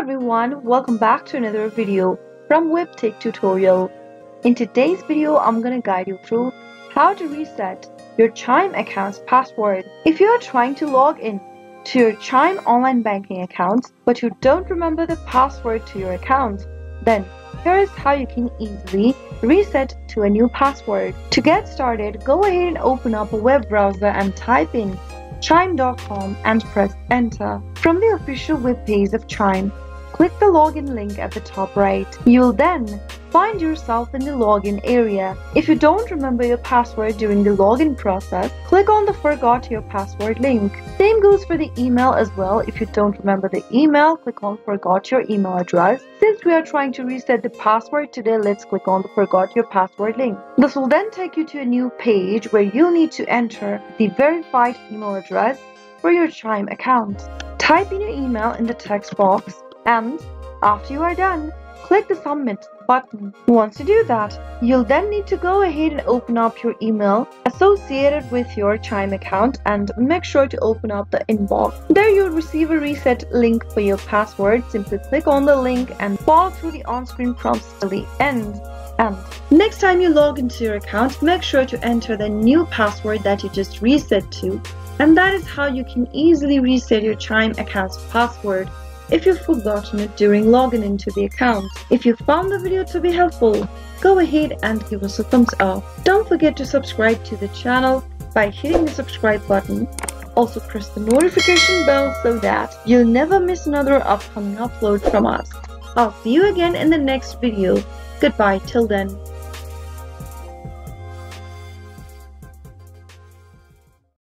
everyone, welcome back to another video from WebTech tutorial. In today's video, I'm going to guide you through how to reset your Chime account's password. If you are trying to log in to your Chime online banking account, but you don't remember the password to your account, then here is how you can easily reset to a new password. To get started, go ahead and open up a web browser and type in chime.com and press enter. From the official web page of Chime, click the login link at the top right. You'll then find yourself in the login area. If you don't remember your password during the login process, click on the Forgot Your Password link. Same goes for the email as well. If you don't remember the email, click on Forgot Your Email Address. Since we are trying to reset the password today, let's click on the Forgot Your Password link. This will then take you to a new page where you'll need to enter the verified email address for your Chime account. Type in your email in the text box, and after you are done, click the Submit button. Once you do that, you'll then need to go ahead and open up your email associated with your Chime account and make sure to open up the inbox. There you'll receive a reset link for your password. Simply click on the link and follow through the on-screen prompts till the end. And next time you log into your account, make sure to enter the new password that you just reset to. And that is how you can easily reset your Chime account's password if you've forgotten it during login into the account. If you found the video to be helpful, go ahead and give us a thumbs up. Don't forget to subscribe to the channel by hitting the subscribe button. Also press the notification bell so that you'll never miss another upcoming upload from us. I'll see you again in the next video. Goodbye till then.